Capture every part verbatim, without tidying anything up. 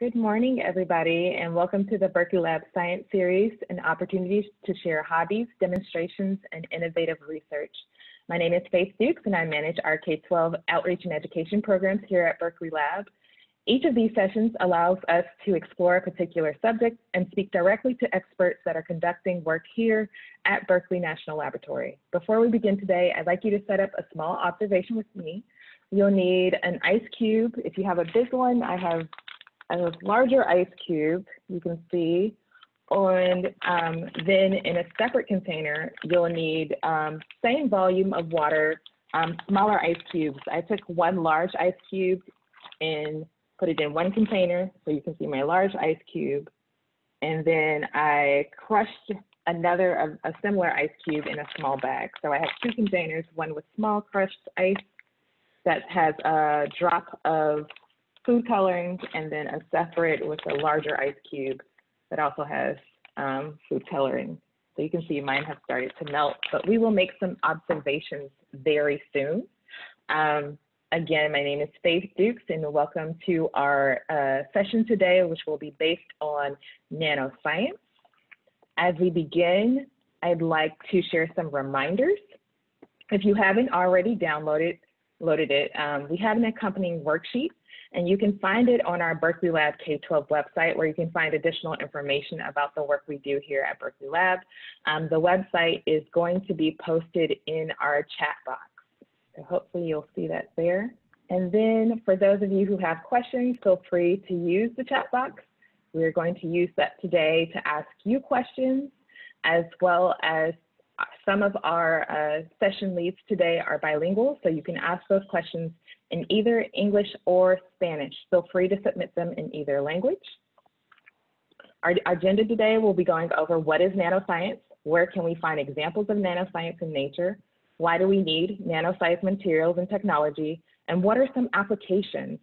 Good morning, everybody, and welcome to the Berkeley Lab Science Series, an opportunity to share hobbies, demonstrations, and innovative research. My name is Faith Dukes, and I manage our K twelve outreach and education programs here at Berkeley Lab. Each of these sessions allows us to explore a particular subject and speak directly to experts that are conducting work here at Berkeley National Laboratory. Before we begin today, I'd like you to set up a small observation with me. You'll need an ice cube. If you have a big one, I have a larger ice cube, you can see, and um, then in a separate container, you'll need um, same volume of water, um, smaller ice cubes. I took one large ice cube and put it in one container, so you can see my large ice cube, and then I crushed another, a, a similar ice cube in a small bag. So I have two containers, one with small crushed ice that has a drop of food colorings, and then a separate with a larger ice cube that also has um, food coloring. So you can see mine has started to melt, but we will make some observations very soon. Um, again, my name is Faith Dukes, and welcome to our uh, session today, which will be based on nanoscience. As we begin, I'd like to share some reminders. If you haven't already downloaded loaded it, um, we have an accompanying worksheet, and you can find it on our Berkeley Lab K twelve website, where you can find additional information about the work we do here at Berkeley Lab. Um, the website is going to be posted in our chat box, so hopefully you'll see that there. And then for those of you who have questions, feel free to use the chat box. We're going to use that today to ask you questions, as well as some of our uh, session leads today are bilingual, so you can ask those questions in either English or Spanish. Feel free to submit them in either language. Our, our agenda today will be going over what is nanoscience, where can we find examples of nanoscience in nature, why do we need nanoscience materials and technology, and what are some applications.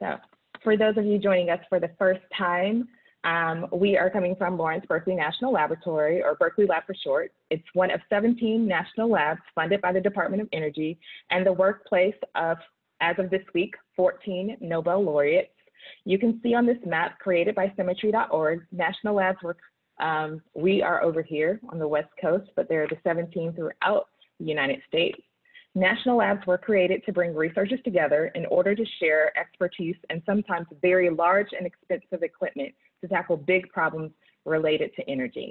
So for those of you joining us for the first time, Um, we are coming from Lawrence Berkeley National Laboratory, or Berkeley Lab for short. It's one of seventeen national labs funded by the Department of Energy and the workplace of, as of this week, fourteen Nobel laureates. You can see on this map created by symmetry dot org, national labs work, um, we are over here on the West Coast, but there are the seventeen throughout the United States. National labs were created to bring researchers together in order to share expertise and sometimes very large and expensive equipment to tackle big problems related to energy.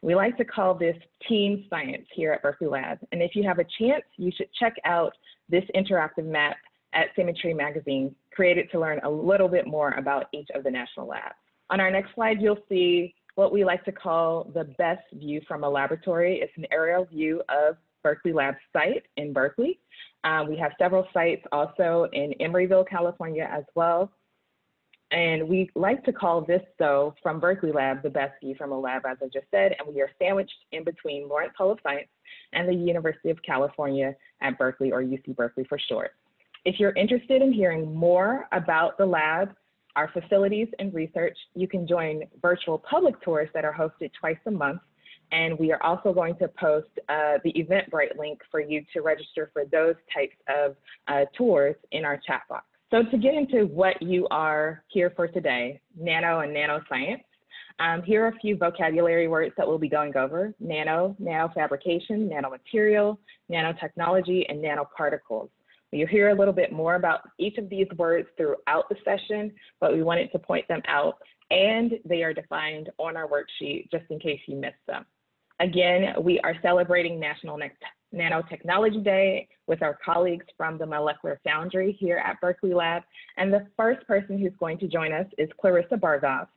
We like to call this team science here at Berkeley Lab, and if you have a chance, you should check out this interactive map at Symmetry Magazine, created to learn a little bit more about each of the national labs. On our next slide, you'll see what we like to call the best view from a laboratory. It's an aerial view of Berkeley Lab site in Berkeley. Uh, we have several sites also in Emeryville, California as well. And we like to call this, though, from Berkeley Lab, the best view from a lab, as I just said, and we are sandwiched in between Lawrence Hall of Science and the University of California at Berkeley, or U C Berkeley for short. If you're interested in hearing more about the lab, our facilities, and research, you can join virtual public tours that are hosted twice a month. And we are also going to post uh, the Eventbrite link for you to register for those types of uh, tours in our chat box. So to get into what you are here for today, nano and nanoscience, um, here are a few vocabulary words that we'll be going over: nano, nanofabrication, nanomaterial, nanotechnology, and nanoparticles. You'll hear a little bit more about each of these words throughout the session, but we wanted to point them out, and they are defined on our worksheet just in case you missed them. Again, we are celebrating National Nanotechnology Day with our colleagues from the Molecular Foundry here at Berkeley Lab. And the first person who's going to join us is Clarissa Bargov.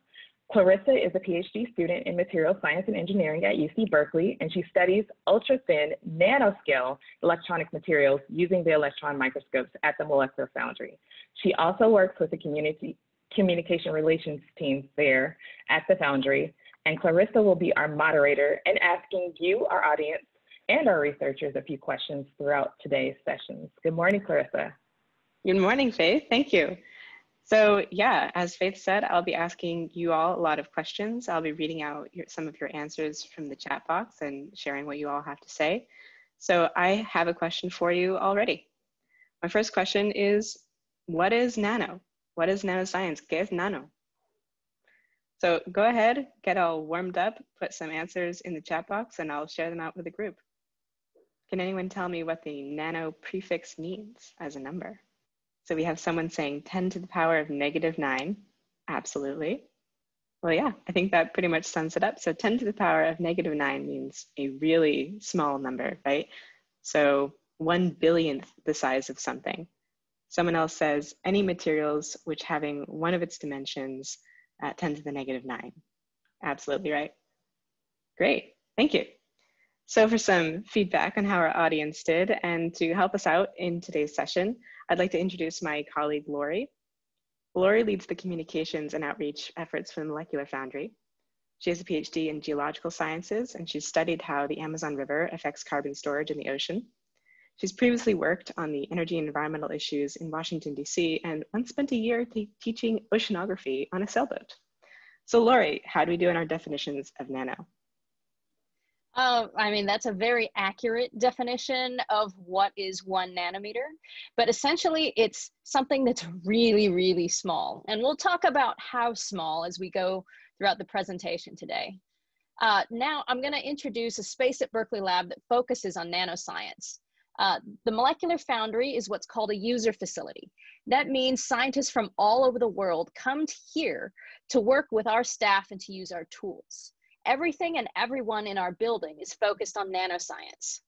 Clarissa is a PhD student in material science and engineering at U C Berkeley, and she studies ultra-thin nanoscale electronic materials using the electron microscopes at the Molecular Foundry. She also works with the community communication relations teams there at the Foundry. And Clarissa will be our moderator and asking you, our audience, and our researchers a few questions throughout today's sessions. Good morning, Clarissa. Good morning, Faith. Thank you. So yeah, as Faith said, I'll be asking you all a lot of questions. I'll be reading out your, some of your answers from the chat box and sharing what you all have to say. So I have a question for you already. My first question is, what is nano? What is nanoscience? ¿Qué es nano? So go ahead, get all warmed up, put some answers in the chat box, and I'll share them out with the group. Can anyone tell me what the nano prefix means as a number? So we have someone saying ten to the power of negative nine. Absolutely. Well, yeah, I think that pretty much sums it up. So ten to the power of negative nine means a really small number, right? So one billionth the size of something. Someone else says any materials which having one of its dimensions at ten to the negative nine. Absolutely right. Great, thank you. So for some feedback on how our audience did and to help us out in today's session, I'd like to introduce my colleague, Lori. Lori leads the communications and outreach efforts for the Molecular Foundry. She has a PhD in geological sciences, and she's studied how the Amazon River affects carbon storage in the ocean. She's previously worked on the energy and environmental issues in Washington, D C, and once spent a year teaching oceanography on a sailboat. So Lori, how do we do in our definitions of nano? Uh, I mean, that's a very accurate definition of what is one nanometer, but essentially it's something that's really, really small. And we'll talk about how small as we go throughout the presentation today. Uh, now I'm going to introduce a space at Berkeley Lab that focuses on nanoscience. Uh, the Molecular Foundry is what's called a user facility. That means scientists from all over the world come here to work with our staff and to use our tools. Everything and everyone in our building is focused on nanoscience.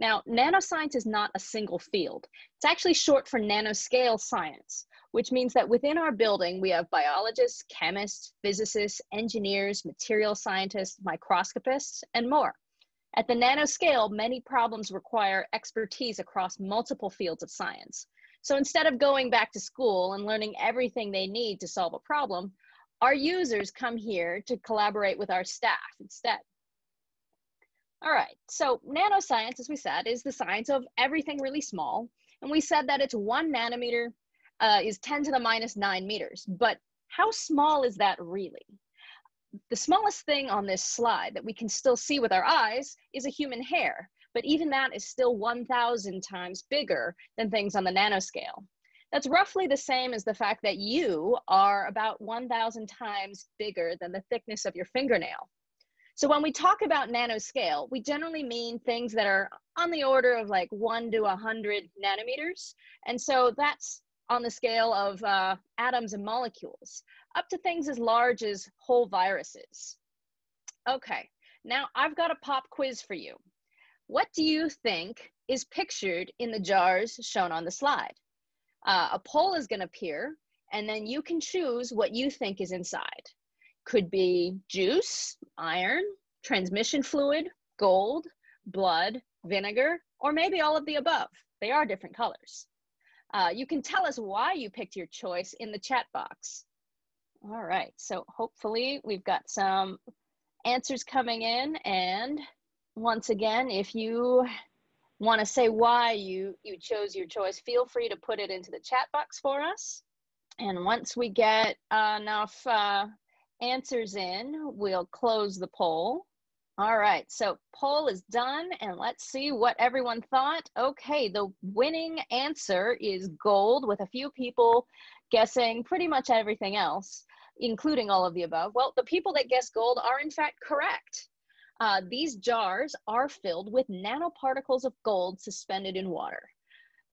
Now, nanoscience is not a single field. It's actually short for nanoscale science, which means that within our building, we have biologists, chemists, physicists, engineers, material scientists, microscopists, and more. At the nanoscale, many problems require expertise across multiple fields of science. So instead of going back to school and learning everything they need to solve a problem, our users come here to collaborate with our staff instead. All right, so nanoscience, as we said, is the science of everything really small. And we said that it's one nanometer uh, is ten to the minus nine meters. But how small is that really? The smallest thing on this slide that we can still see with our eyes is a human hair. But even that is still one thousand times bigger than things on the nanoscale. That's roughly the same as the fact that you are about one thousand times bigger than the thickness of your fingernail. So when we talk about nanoscale, we generally mean things that are on the order of like one to one hundred nanometers. And so that's on the scale of uh, atoms and molecules, up to things as large as whole viruses. Okay, now I've got a pop quiz for you. What do you think is pictured in the jars shown on the slide? Uh, a poll is going to appear, and then you can choose what you think is inside. Could be juice, iron, transmission fluid, gold, blood, vinegar, or maybe all of the above. They are different colors. Uh, you can tell us why you picked your choice in the chat box. All right, so hopefully we've got some answers coming in. And once again, if you want to say why you, you chose your choice, feel free to put it into the chat box for us. And once we get enough uh, answers in, we'll close the poll. All right, so poll is done, and let's see what everyone thought. Okay, the winning answer is gold, with a few people guessing pretty much everything else, including all of the above. Well, the people that guessed gold are in fact correct. Uh, these jars are filled with nanoparticles of gold suspended in water.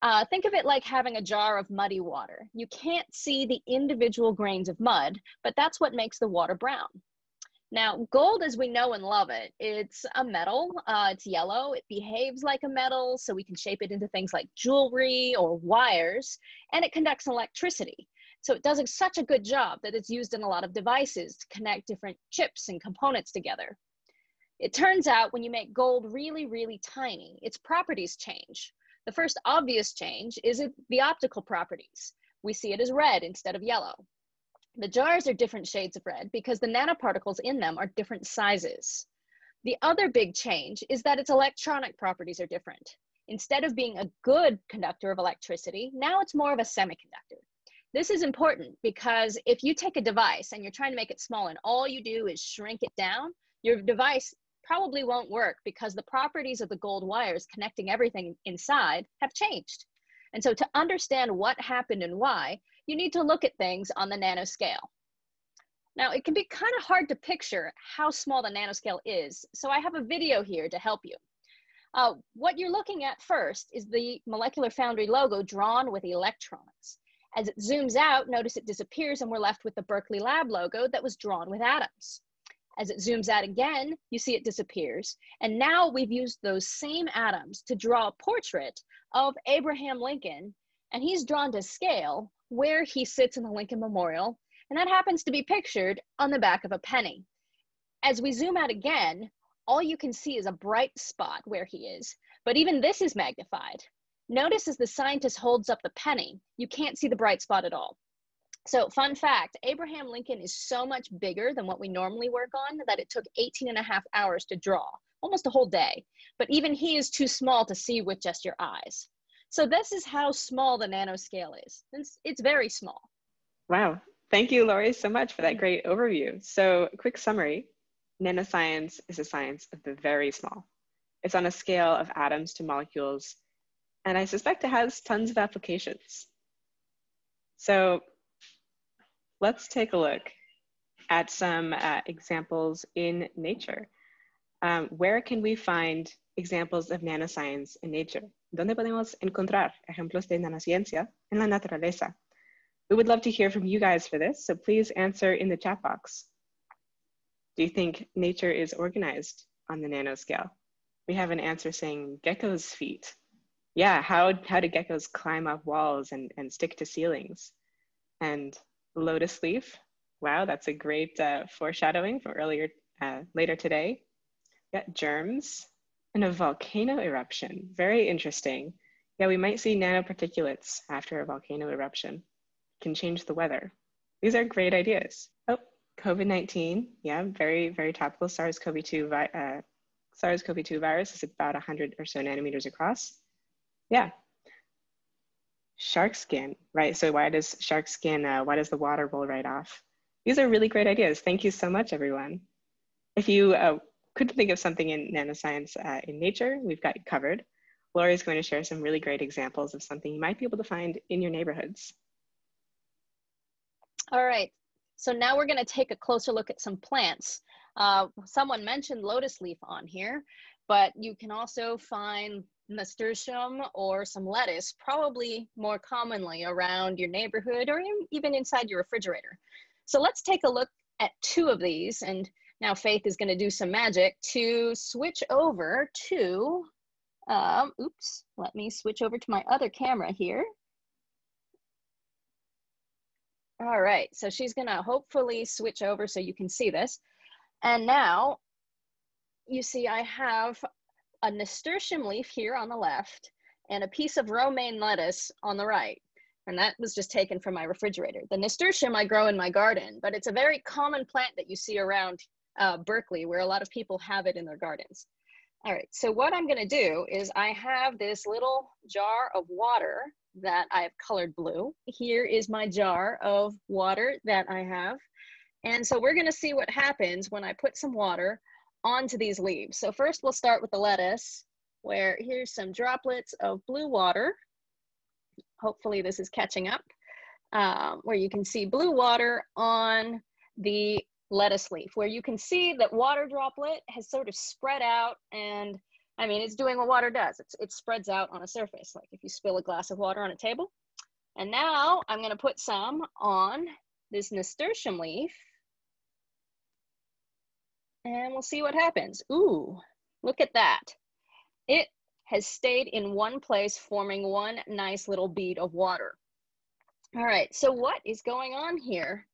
Uh, think of it like having a jar of muddy water. You can't see the individual grains of mud, but that's what makes the water brown. Now, gold as we know and love it, it's a metal, uh, it's yellow, it behaves like a metal, so we can shape it into things like jewelry or wires, and it conducts electricity. So it does such a good job that it's used in a lot of devices to connect different chips and components together. It turns out when you make gold really, really tiny, its properties change. The first obvious change is the optical properties. We see it as red instead of yellow. The jars are different shades of red because the nanoparticles in them are different sizes. The other big change is that its electronic properties are different. Instead of being a good conductor of electricity, now it's more of a semiconductor. This is important because if you take a device and you're trying to make it small and all you do is shrink it down, your device probably won't work because the properties of the gold wires connecting everything inside have changed. And so to understand what happened and why, you need to look at things on the nanoscale. Now, it can be kind of hard to picture how small the nanoscale is, so I have a video here to help you. Uh, what you're looking at first is the Molecular Foundry logo drawn with electrons. As it zooms out, notice it disappears and we're left with the Berkeley Lab logo that was drawn with atoms. As it zooms out again, you see it disappears. And now we've used those same atoms to draw a portrait of Abraham Lincoln, and he's drawn to scale where he sits in the Lincoln Memorial, and that happens to be pictured on the back of a penny. As we zoom out again, all you can see is a bright spot where he is, but even this is magnified. Notice as the scientist holds up the penny, you can't see the bright spot at all. So fun fact, Abraham Lincoln is so much bigger than what we normally work on that it took eighteen and a half hours to draw, almost a whole day. But even he is too small to see with just your eyes. So this is how small the nanoscale is. It's, it's very small. Wow, thank you, Lori, so much for that great overview. So quick summary, nanoscience is a science of the very small. It's on a scale of atoms to molecules, and I suspect it has tons of applications. So let's take a look at some uh, examples in nature. Um, where can we find examples of nanoscience in nature? ¿Dónde podemos encontrar ejemplos de nanociencia en la naturaleza? We would love to hear from you guys for this, so please answer in the chat box. Do you think nature is organized on the nanoscale? We have an answer saying gecko's feet. Yeah, how, how do geckos climb up walls and, and stick to ceilings? And lotus leaf, wow, that's a great uh, foreshadowing from earlier, uh, later today. Yeah, germs and a volcano eruption, very interesting. Yeah, we might see nanoparticulates after a volcano eruption, can change the weather. These are great ideas. Oh, COVID nineteen, yeah, very, very topical. SARS CoV two virus is about one hundred or so nanometers across. Yeah. Shark skin, right? So why does shark skin, uh, why does the water roll right off? These are really great ideas. Thank you so much, everyone. If you uh, couldn't think of something in nanoscience uh, in nature, we've got you covered. Lori is going to share some really great examples of something you might be able to find in your neighborhoods. All right, so now we're gonna take a closer look at some plants. Uh, someone mentioned lotus leaf on here, but you can also find nasturtium or some lettuce, probably more commonly around your neighborhood or even inside your refrigerator. So let's take a look at two of these, and now Faith is going to do some magic to switch over to, um, oops, let me switch over to my other camera here. All right, so she's going to hopefully switch over so you can see this. And now you see I have a nasturtium leaf here on the left and a piece of romaine lettuce on the right. And that was just taken from my refrigerator. The nasturtium I grow in my garden, but it's a very common plant that you see around uh, Berkeley, where a lot of people have it in their gardens. All right, so what I'm gonna do is I have this little jar of water that I have colored blue. Here is my jar of water that I have. And so we're gonna see what happens when I put some water onto these leaves. So first we'll start with the lettuce, where here's some droplets of blue water. Hopefully this is catching up, um, where you can see blue water on the lettuce leaf, where you can see that water droplet has sort of spread out, and I mean, it's doing what water does. It's, it spreads out on a surface, like if you spill a glass of water on a table. And now I'm gonna put some on this nasturtium leaf, and we'll see what happens. Ooh, look at that. It has stayed in one place, forming one nice little bead of water. All right, so what is going on here?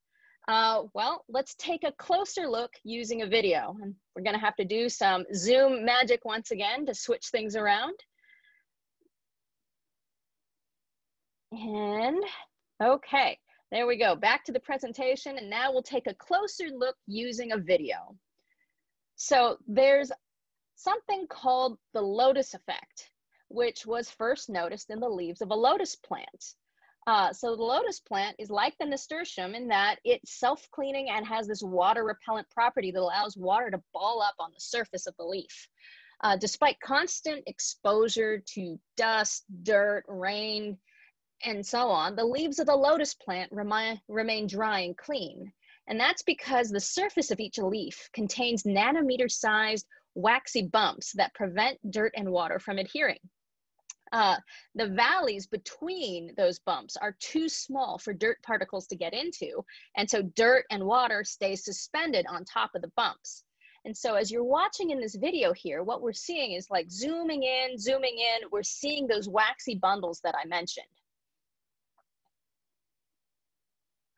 Uh, well, let's take a closer look using a video. And we're gonna have to do some Zoom magic once again to switch things around. And okay, there we go, back to the presentation. And now we'll take a closer look using a video. So there's something called the lotus effect, which was first noticed in the leaves of a lotus plant. Uh, so the lotus plant is like the nasturtium in that it's self-cleaning and has this water repellent property that allows water to ball up on the surface of the leaf. Uh, despite constant exposure to dust, dirt, rain, and so on, the leaves of the lotus plant remain, remain dry and clean. And that's because the surface of each leaf contains nanometer-sized waxy bumps that prevent dirt and water from adhering. Uh, the valleys between those bumps are too small for dirt particles to get into, and so dirt and water stay suspended on top of the bumps. And so as you're watching in this video here, what we're seeing is like zooming in, zooming in, we're seeing those waxy bundles that I mentioned.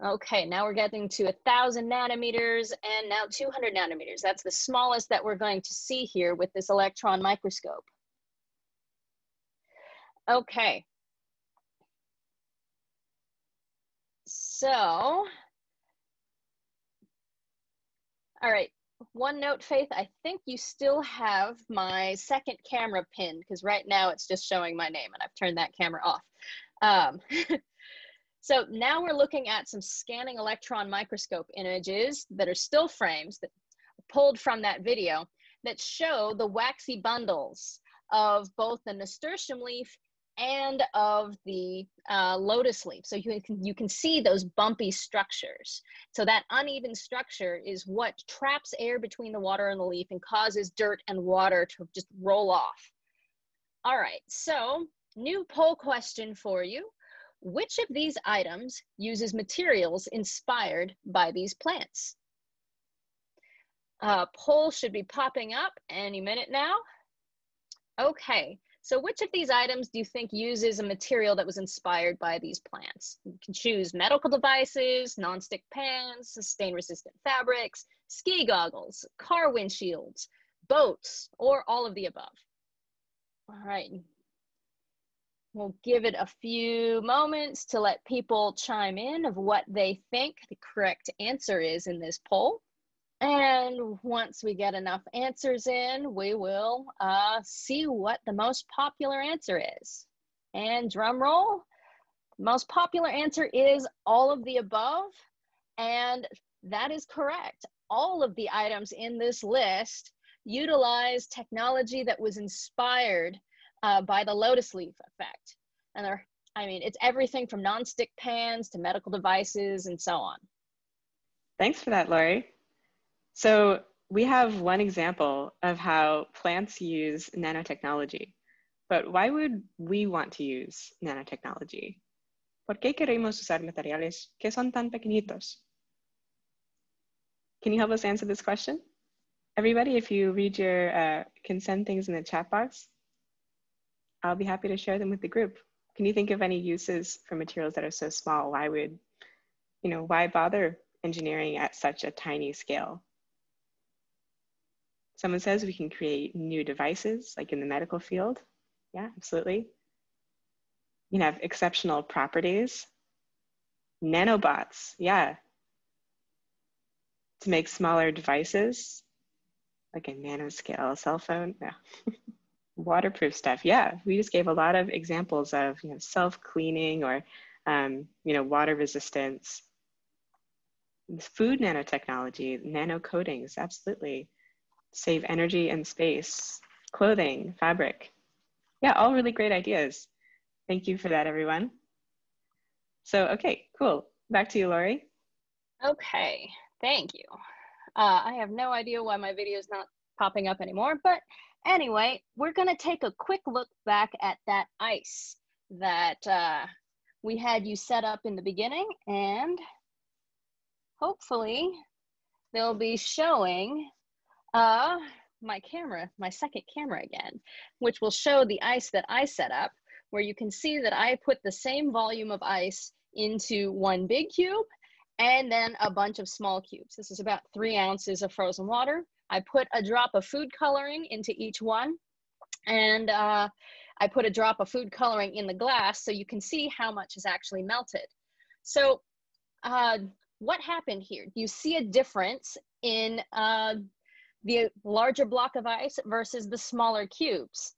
Okay, now we're getting to one thousand nanometers and now two hundred nanometers. That's the smallest that we're going to see here with this electron microscope. Okay. So, all right. One note, Faith, I think you still have my second camera pinned because right now it's just showing my name and I've turned that camera off. Um, so now we're looking at some scanning electron microscope images that are still frames that pulled from that video that show the waxy bundles of both the nasturtium leaf and of the uh, lotus leaf. So you can, you can see those bumpy structures. So that uneven structure is what traps air between the water and the leaf and causes dirt and water to just roll off. All right, so new poll question for you. Which of these items uses materials inspired by these plants? Uh, poll should be popping up any minute now. Okay. So which of these items do you think uses a material that was inspired by these plants? You can choose medical devices, nonstick pans, stain-resistant fabrics, ski goggles, car windshields, boats, or all of the above. All right. We'll give it a few moments to let people chime in of what they think the correct answer is in this poll. And once we get enough answers in, we will uh, see what the most popular answer is. And drum roll, the most popular answer is all of the above. And that is correct. All of the items in this list utilize technology that was inspired uh, by the lotus leaf effect. And there, I mean, it's everything from nonstick pans to medical devices and so on. Thanks for that, Lori. So we have one example of how plants use nanotechnology, but why would we want to use nanotechnology? ¿Por qué queremos usar materiales que son tan pequeñitos? Can you help us answer this question? Everybody, if you read your, uh, can send things in the chat box, I'll be happy to share them with the group. Can you think of any uses for materials that are so small? Why would, you know, why bother engineering at such a tiny scale? Someone says we can create new devices, like in the medical field. Yeah, absolutely. You can have exceptional properties. Nanobots, yeah. To make smaller devices, like a nanoscale cell phone. No. Waterproof stuff, yeah. We just gave a lot of examples of, you know, self-cleaning or, um, you know, water resistance. Food nanotechnology, nano coatings, absolutely. Save energy and space, clothing, fabric. Yeah, all really great ideas. Thank you for that, everyone. So, okay, cool. Back to you, Lori. Okay, thank you. Uh, I have no idea why my video is not popping up anymore, but anyway, we're gonna take a quick look back at that ice that uh, we had you set up in the beginning, and hopefully they'll be showing Uh, my camera, my second camera again, which will show the ice that I set up, where you can see that I put the same volume of ice into one big cube and then a bunch of small cubes. This is about three ounces of frozen water. I put a drop of food coloring into each one, and uh, I put a drop of food coloring in the glass so you can see how much is actually melted. So uh, what happened here? You see a difference in uh, the larger block of ice versus the smaller cubes.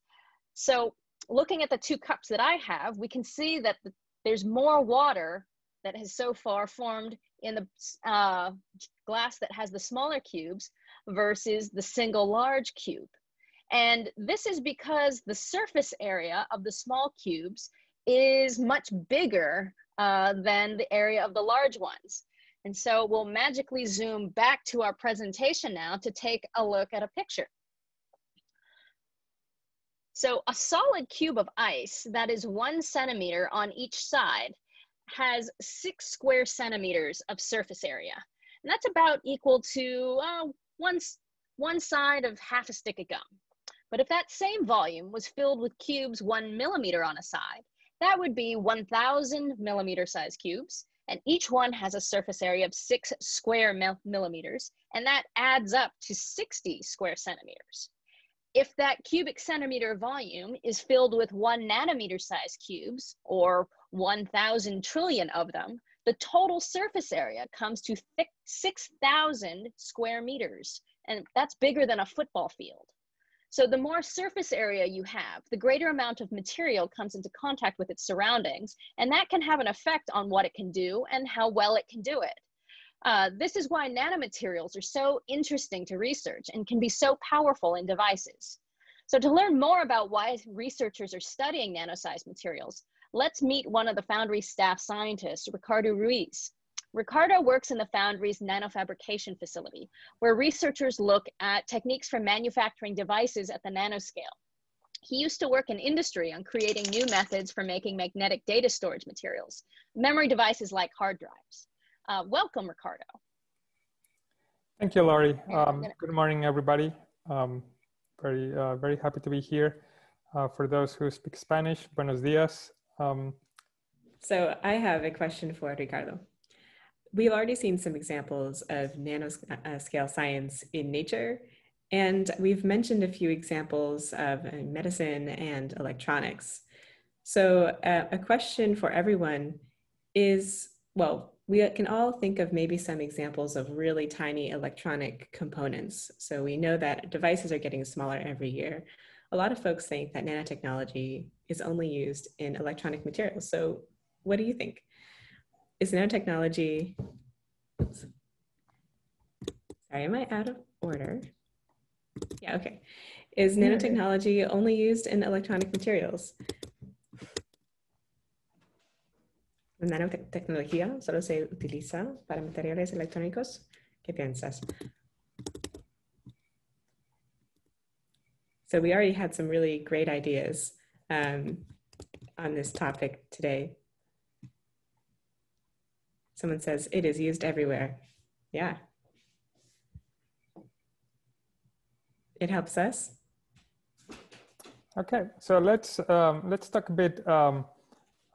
So looking at the two cups that I have, we can see that there's more water that has so far formed in the uh, glass that has the smaller cubes versus the single large cube. And this is because the surface area of the small cubes is much bigger uh, than the area of the large ones. And so we'll magically zoom back to our presentation now to take a look at a picture. So a solid cube of ice that is one centimeter on each side has six square centimeters of surface area. And that's about equal to uh, one, one side of half a stick of gum. But if that same volume was filled with cubes one millimeter on a side, that would be one thousand millimeter size cubes. And each one has a surface area of six square millimeters, and that adds up to sixty square centimeters. If that cubic centimeter volume is filled with one nanometer size cubes, or one thousand trillion of them, the total surface area comes to six thousand square meters, and that's bigger than a football field. So the more surface area you have, the greater amount of material comes into contact with its surroundings, and that can have an effect on what it can do and how well it can do it. Uh, this is why nanomaterials are so interesting to research and can be so powerful in devices. So to learn more about why researchers are studying nano-sized materials, let's meet one of the Foundry staff scientists, Ricardo Ruiz. Ricardo works in the Foundry's nanofabrication facility, where researchers look at techniques for manufacturing devices at the nanoscale. He used to work in industry on creating new methods for making magnetic data storage materials, memory devices like hard drives. Uh, welcome, Ricardo. Thank you, Lori. Um, good morning, everybody. Um, very, uh, very happy to be here. Uh, for those who speak Spanish, buenos dias. Um, so I have a question for Ricardo. We've already seen some examples of nanoscale science in nature, and we've mentioned a few examples of medicine and electronics. So uh, a question for everyone is, well, we can all think of maybe some examples of really tiny electronic components. So we know that devices are getting smaller every year. A lot of folks think that nanotechnology is only used in electronic materials. So what do you think? Is nanotechnology, oops, sorry, am I out of order? Yeah, okay. Is nanotechnology only used in electronic materials? Nanotecnología solo se utiliza para materiales electrónicos. ¿Qué piensas? So we already had some really great ideas um, on this topic today. Someone says, it is used everywhere. Yeah. It helps us. Okay, so let's, um, let's talk a bit um,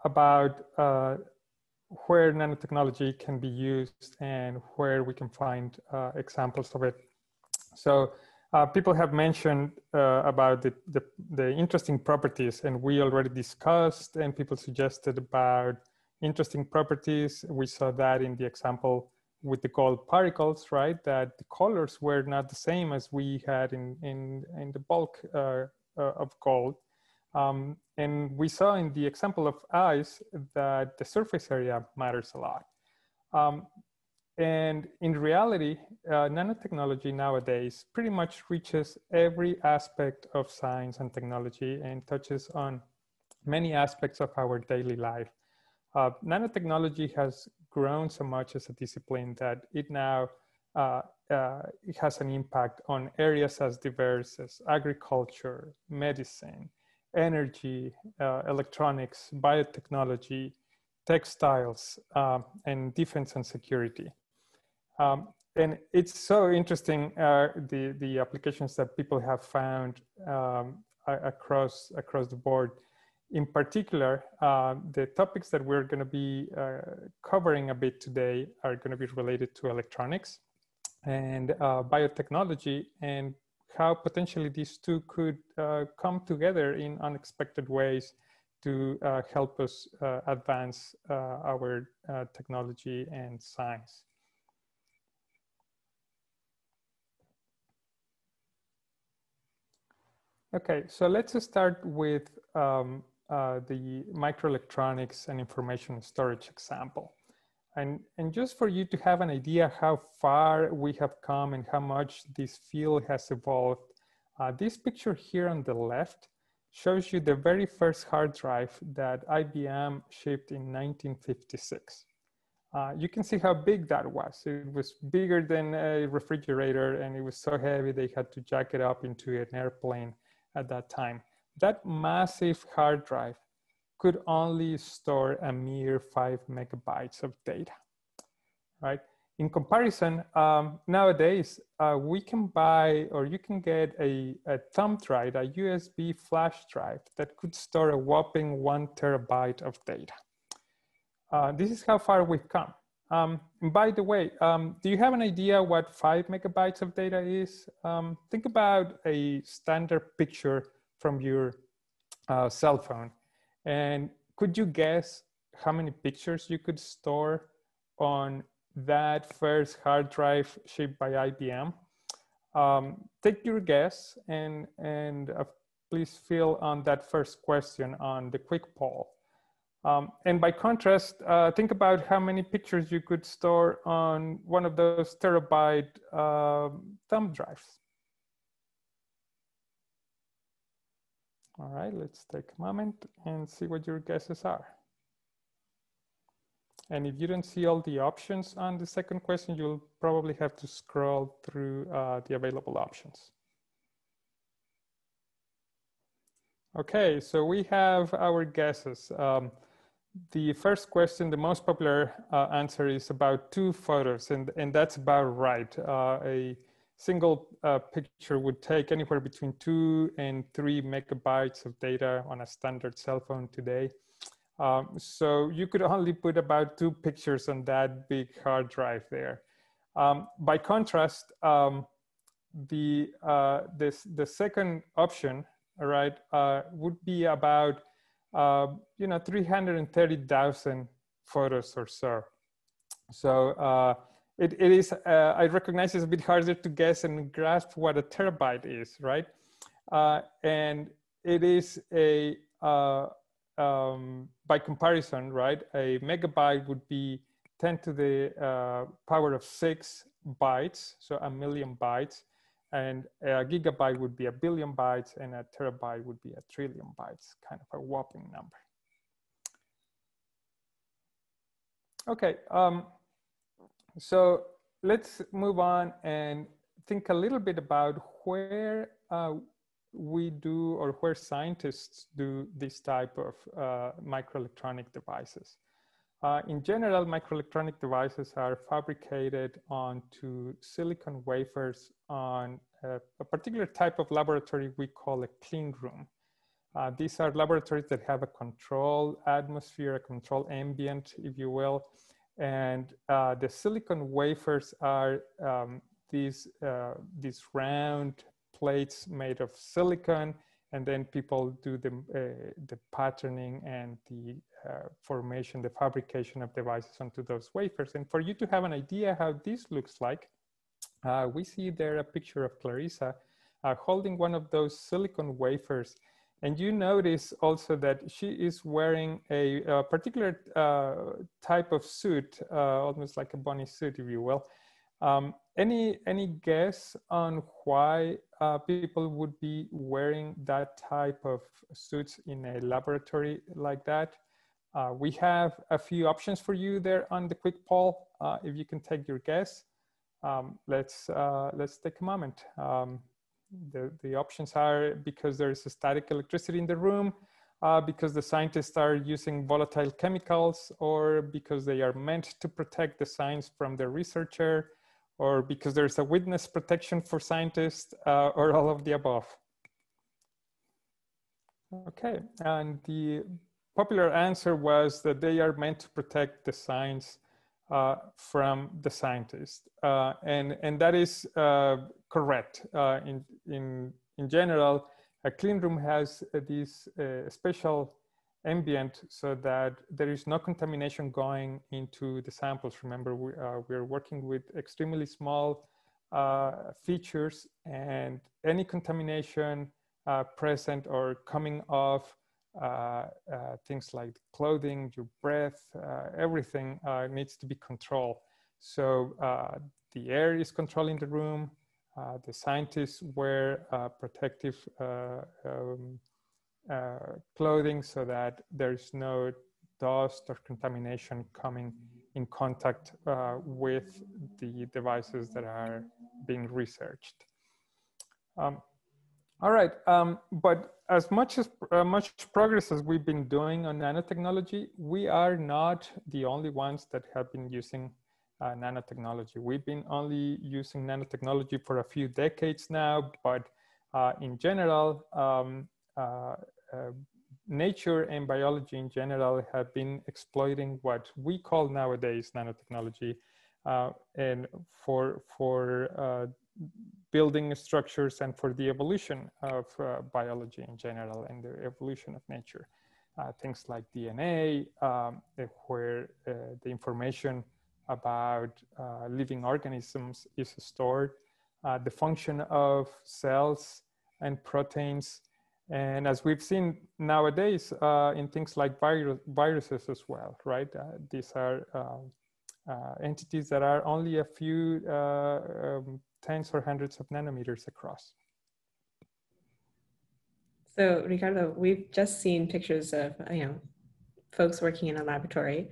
about uh, where nanotechnology can be used and where we can find uh, examples of it. So uh, people have mentioned uh, about the, the, the interesting properties, and we already discussed, and people suggested about interesting properties. We saw that in the example with the gold particles, right? That the colors were not the same as we had in, in, in the bulk uh, uh, of gold. Um, and we saw in the example of ice that the surface area matters a lot. Um, and in reality, uh, nanotechnology nowadays pretty much reaches every aspect of science and technology and touches on many aspects of our daily life. Uh, nanotechnology has grown so much as a discipline that it now uh, uh, it has an impact on areas as diverse as agriculture, medicine, energy, uh, electronics, biotechnology, textiles, uh, and defense and security. Um, and it's so interesting, uh, the, the applications that people have found um, across, across the board. In particular, uh, the topics that we're going to be uh, covering a bit today are going to be related to electronics and uh, biotechnology, and how potentially these two could uh, come together in unexpected ways to uh, help us uh, advance uh, our uh, technology and science. Okay, so let's start with um, Uh, the microelectronics and information storage example. And, and just for you to have an idea how far we have come and how much this field has evolved, uh, this picture here on the left shows you the very first hard drive that I B M shipped in nineteen fifty-six. Uh, you can see how big that was. It was bigger than a refrigerator, and it was so heavy they had to jack it up into an airplane at that time. That massive hard drive could only store a mere five megabytes of data, right? In comparison, um, nowadays, uh, we can buy, or you can get a, a thumb drive, a U S B flash drive that could store a whopping one terabyte of data. Uh, this is how far we've come. Um, and by the way, um, do you have an idea what five megabytes of data is? Um, think about a standard picture from your uh, cell phone. And could you guess how many pictures you could store on that first hard drive shipped by I B M? Um, take your guess, and, and uh, please fill on that first question on the quick poll. Um, and by contrast, uh, think about how many pictures you could store on one of those terabyte uh, thumb drives. All right, let's take a moment and see what your guesses are. And if you don't see all the options on the second question, you'll probably have to scroll through uh, the available options. Okay, so we have our guesses. Um, the first question, the most popular uh, answer is about two photos, and, and that's about right. Uh, a single uh, picture would take anywhere between two and three megabytes of data on a standard cell phone today. Um, so you could only put about two pictures on that big hard drive there. Um, by contrast, um, the, uh, this, the second option, all right, uh, would be about, uh, you know, three hundred thirty thousand photos or so. So uh, it, it is, uh, I recognize it's a bit harder to guess and grasp what a terabyte is, right? Uh, and it is a, uh, Um, by comparison, right, a megabyte would be ten to the power of six bytes, so a million bytes, and a gigabyte would be a billion bytes, and a terabyte would be a trillion bytes, kind of a whopping number. Okay, um, so let's move on and think a little bit about where uh, we do, or where scientists do this type of uh, microelectronic devices. Uh, in general, microelectronic devices are fabricated onto silicon wafers on a, a particular type of laboratory we call a clean room. Uh, these are laboratories that have a controlled atmosphere, a controlled ambient, if you will. And uh, the silicon wafers are um, these, uh, these round plates made of silicon, and then people do the, uh, the patterning and the uh, formation, the fabrication of devices onto those wafers. And for you to have an idea how this looks like, uh, we see there a picture of Clarissa uh, holding one of those silicon wafers. And you notice also that she is wearing a, a particular uh, type of suit, uh, almost like a bunny suit, if you will. Um, any, any guess on why uh, people would be wearing that type of suits in a laboratory like that? Uh, we have a few options for you there on the quick poll. Uh, if you can take your guess, um, let's, uh, let's take a moment. Um, the, the options are because there is a static electricity in the room, uh, because the scientists are using volatile chemicals, or because they are meant to protect the science from the researcher, or because there's a witness protection for scientists, uh, or all of the above. Okay, and the popular answer was that they are meant to protect the science uh, from the scientists. Uh, and, and that is uh, correct. Uh, in, in, in general, a clean room has uh, this uh, special ambient so that there is no contamination going into the samples. Remember, we, uh, we're working with extremely small uh, features, and any contamination uh, present or coming off uh, uh, things like clothing, your breath, uh, everything uh, needs to be controlled. So uh, the air is controlling the room. Uh, the scientists wear uh, protective uh, um, Uh, clothing so that there's no dust or contamination coming in contact uh, with the devices that are being researched. Um, all right, um, but as much as uh, much progress as we've been doing on nanotechnology, we are not the only ones that have been using uh, nanotechnology. We've been only using nanotechnology for a few decades now, but uh, in general, um, uh, uh, nature and biology in general have been exploiting what we call nowadays nanotechnology uh, and for, for uh, building structures and for the evolution of uh, biology in general and the evolution of nature. Uh, things like D N A, um, where uh, the information about uh, living organisms is stored, uh, the function of cells and proteins. And as we've seen nowadays uh, in things like virus, viruses as well, right? Uh, these are um, uh, entities that are only a few uh, um, tens or hundreds of nanometers across. So Ricardo, we've just seen pictures of, you know, folks working in a laboratory,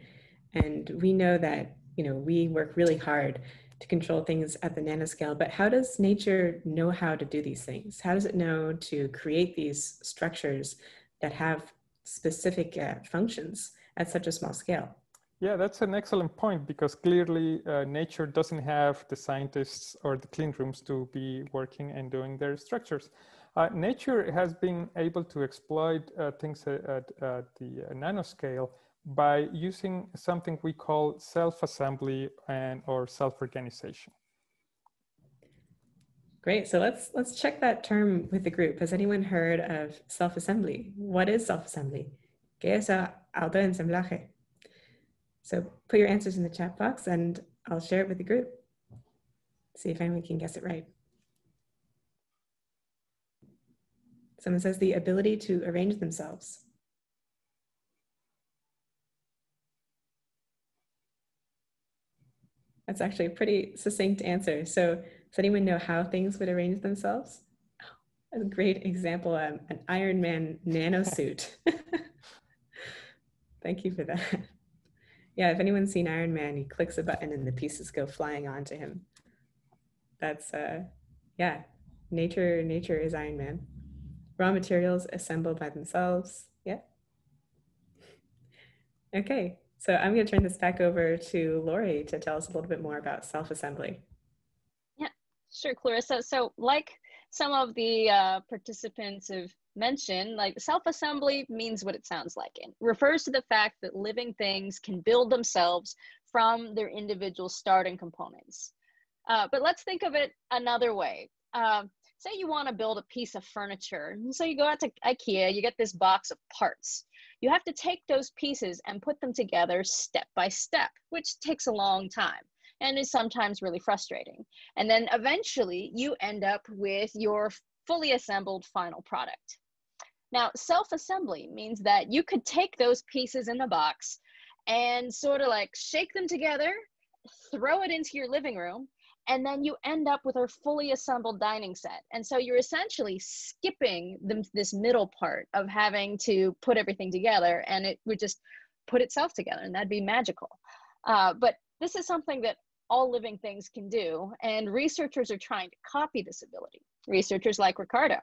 and we know that, you know, we work really hard to control things at the nanoscale, but how does nature know how to do these things? How does it know to create these structures that have specific uh, functions at such a small scale? Yeah, that's an excellent point, because clearly uh, nature doesn't have the scientists or the clean rooms to be working and doing their structures. Uh, nature has been able to exploit uh, things at, at, at the nanoscale by using something we call self-assembly and or self-organization. Great, so let's let's check that term with the group. Has anyone heard of self-assembly? What is self-assembly? ¿Qué es autoensamblaje? So put your answers in the chat box and I'll share it with the group. See if anyone can guess it right. Someone says the ability to arrange themselves. That's actually a pretty succinct answer. So does anyone know how things would arrange themselves? Oh, a great example, um, an Iron Man nanosuit. Thank you for that. Yeah, if anyone's seen Iron Man, he clicks a button and the pieces go flying onto him. That's, uh, yeah, nature, nature is Iron Man. Raw materials assemble by themselves. Yeah. Okay. So I'm going to turn this back over to Lori to tell us a little bit more about self-assembly. Yeah, sure, Clarissa. So like some of the uh, participants have mentioned, like self-assembly means what it sounds like. It refers to the fact that living things can build themselves from their individual starting components. Uh, but let's think of it another way. Uh, say you want to build a piece of furniture. So you go out to IKEA, you get this box of parts. You have to take those pieces and put them together step by step, which takes a long time and is sometimes really frustrating. And then eventually you end up with your fully assembled final product. Now, self-assembly means that you could take those pieces in the box and sort of like shake them together, throw it into your living room, and then you end up with a fully assembled dining set. And so you're essentially skipping the, this middle part of having to put everything together, and it would just put itself together, and that'd be magical. Uh, but this is something that all living things can do, and researchers are trying to copy this ability. Researchers like Ricardo.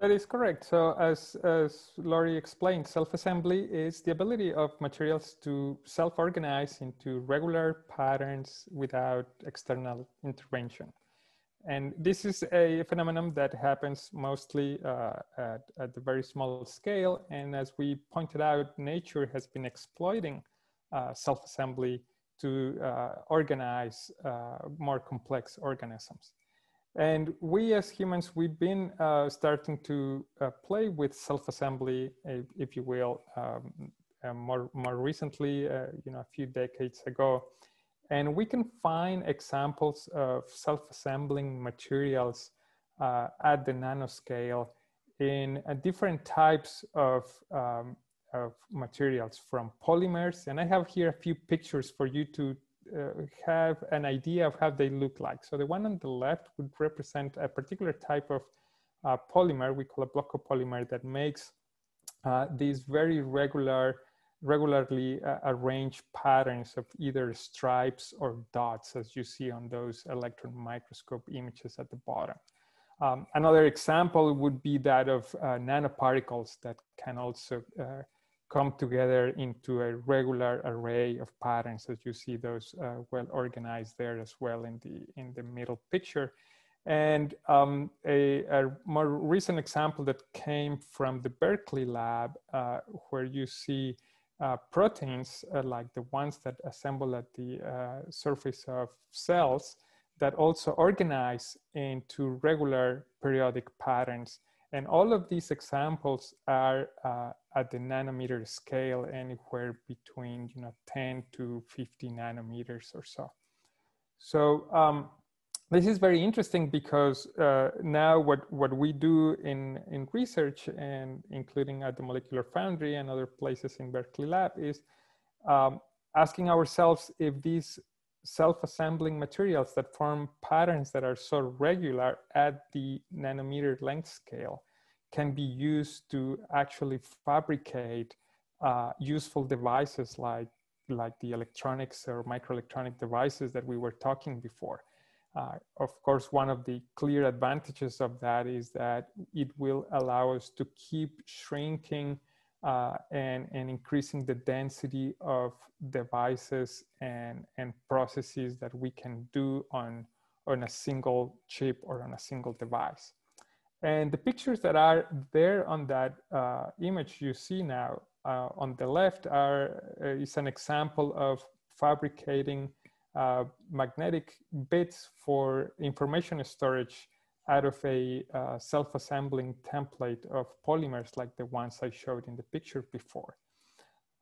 That is correct. So as, as Lori explained, self-assembly is the ability of materials to self-organize into regular patterns without external intervention. And this is a phenomenon that happens mostly uh, at, at the very small scale. And as we pointed out, nature has been exploiting uh, self-assembly to uh, organize uh, more complex organisms. And we as humans, we've been uh, starting to uh, play with self-assembly, if, if you will, um, uh, more, more recently, uh, you know, a few decades ago. And we can find examples of self-assembling materials uh, at the nanoscale in uh, different types of, um, of materials, from polymers. And I have here a few pictures for you to Uh, have an idea of how they look like. So the one on the left would represent a particular type of uh, polymer we call a blockopolymer that makes uh, these very regular regularly uh, arrange patterns of either stripes or dots, as you see on those electron microscope images at the bottom. Um, another example would be that of uh, nanoparticles that can also uh, come together into a regular array of patterns, as you see those uh, well organized there as well in the, in the middle picture. And um, a, a more recent example that came from the Berkeley lab, uh, where you see uh, proteins uh, like the ones that assemble at the uh, surface of cells that also organize into regular periodic patterns. And all of these examples are uh, at the nanometer scale, anywhere between you know, ten to fifty nanometers or so. So, um, this is very interesting because uh, now what, what we do in, in research, and including at the Molecular Foundry and other places in Berkeley Lab, is um, asking ourselves if these self-assembling materials that form patterns that are so regular at the nanometer length scale can be used to actually fabricate uh, useful devices like, like the electronics or microelectronic devices that we were talking before. Uh, of course, one of the clear advantages of that is that it will allow us to keep shrinking uh, and, and increasing the density of devices and, and processes that we can do on, on a single chip or on a single device. And the pictures that are there on that uh, image you see now uh, on the left are, uh, is an example of fabricating Uh, magnetic bits for information storage out of a uh, self-assembling template of polymers like the ones I showed in the picture before.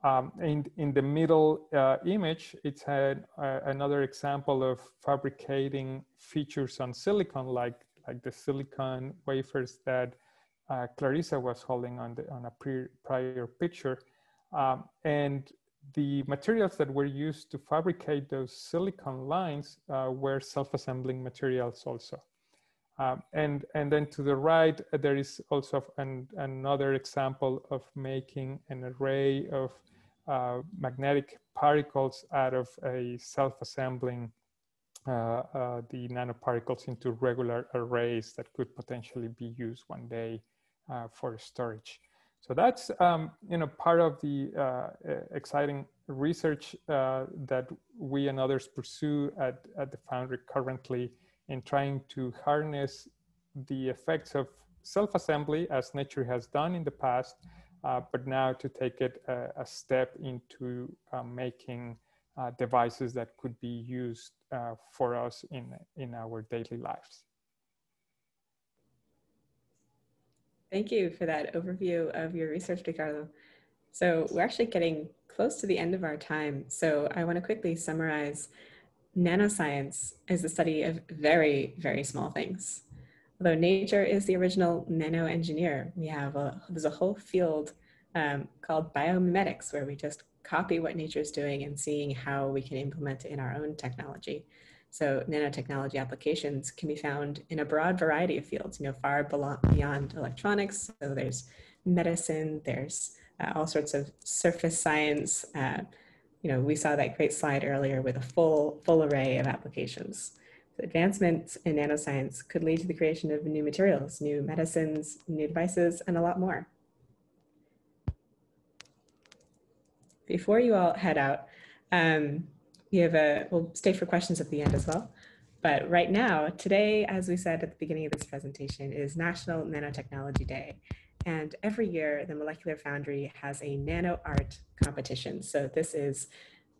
Um, in, in the middle uh, image, it's had uh, another example of fabricating features on silicon, like, like the silicon wafers that uh, Clarissa was holding on, the, on a pre prior picture. Um, and the materials that were used to fabricate those silicon lines uh, were self-assembling materials also. Um, and, and then to the right, there is also an, another example of making an array of uh, magnetic particles out of a self-assembling uh, uh, the nanoparticles into regular arrays that could potentially be used one day uh, for storage. So that's um, you know, part of the uh, exciting research uh, that we and others pursue at, at the Foundry currently in trying to harness the effects of self-assembly as nature has done in the past, uh, but now to take it a, a step into uh, making uh, devices that could be used uh, for us in, in our daily lives. Thank you for that overview of your research, Ricardo. So we're actually getting close to the end of our time. So I want to quickly summarize. Nanoscience is the study of very, very small things. Although nature is the original nano engineer, we have a, there's a whole field um, called biomimetics, where we just copy what nature is doing and seeing how we can implement it in our own technology. So nanotechnology applications can be found in a broad variety of fields, you know, far beyond electronics. So there's medicine, there's uh, all sorts of surface science. Uh, you know, we saw that great slide earlier with a full, full array of applications. So advancements in nanoscience could lead to the creation of new materials, new medicines, new devices, and a lot more. Before you all head out, um, You have a, we'll stay for questions at the end as well. But right now, today, as we said at the beginning of this presentation, is National Nanotechnology Day. And every year, the Molecular Foundry has a nano art competition. So this is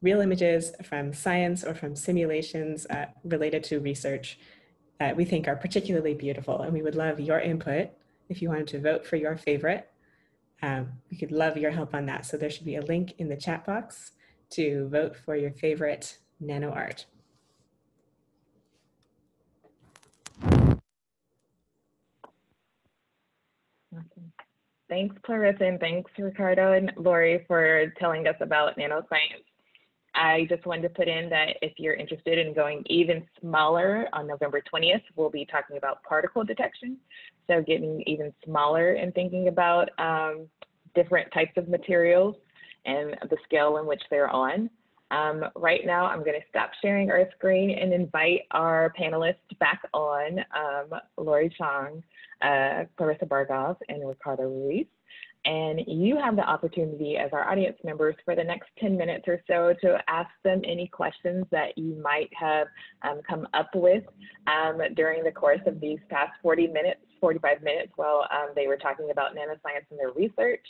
real images from science or from simulations uh, related to research that we think are particularly beautiful. And we would love your input if you wanted to vote for your favorite. Um, we could love your help on that. So there should be a link in the chat box to vote for your favorite nano art. Thanks, Clarissa, and thanks, Ricardo and Lori, for telling us about nanoscience. I just wanted to put in that if you're interested in going even smaller, on November twentieth, we'll be talking about particle detection. So getting even smaller and thinking about um, different types of materials. and the scale in which they're on. Um, right now, I'm going to stop sharing our screen and invite our panelists back on, um, Lori Chong, uh, Clarissa Bargov, and Ricardo Ruiz. And you have the opportunity as our audience members for the next ten minutes or so to ask them any questions that you might have um, come up with um, during the course of these past forty minutes, forty-five minutes while um, they were talking about nanoscience and their research.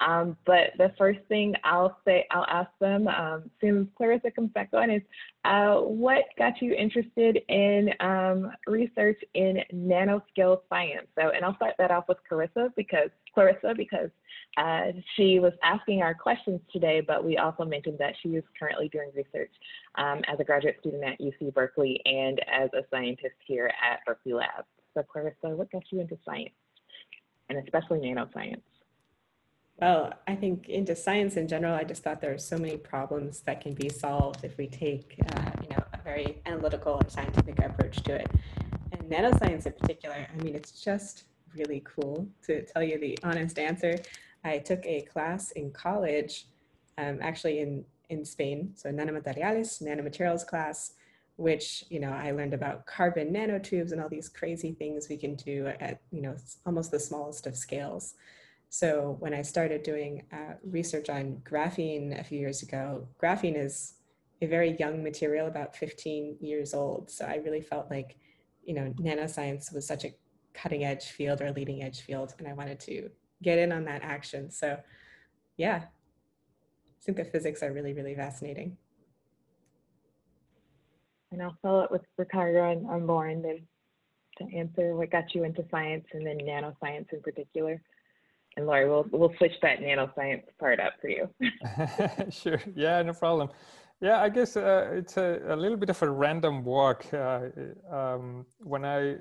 Um, but the first thing I'll say, I'll ask them, um, soon as Clarissa comes back on, is uh, what got you interested in um, research in nanoscale science? So, and I'll start that off with Clarissa because Clarissa, because uh, she was asking our questions today, but we also mentioned that she is currently doing research um, as a graduate student at U C Berkeley and as a scientist here at Berkeley Labs. So Clarissa, what got you into science, and especially nanoscience? Well, I think into science in general, I just thought there are so many problems that can be solved if we take uh, you know, a very analytical and scientific approach to it. And nanoscience in particular, I mean, it's just really cool. To tell you the honest answer, I took a class in college, um, actually in, in Spain, so nanomateriales, nanomaterials class, which, you know, I learned about carbon nanotubes and all these crazy things we can do at, you know, almost the smallest of scales. So when I started doing uh, research on graphene a few years ago, graphene is a very young material, about fifteen years old. So I really felt like, you know, nanoscience was such a cutting edge field or leading edge field, and I wanted to get in on that action. So yeah, I think that physics are really, really fascinating. And I'll follow up with Ricardo and, and Lauren then to answer what got you into science and then nanoscience in particular. And Lori, we'll, we'll switch that nanoscience part up for you. Sure, yeah, no problem. Yeah, I guess uh, it's a, a little bit of a random walk. Uh, um, when I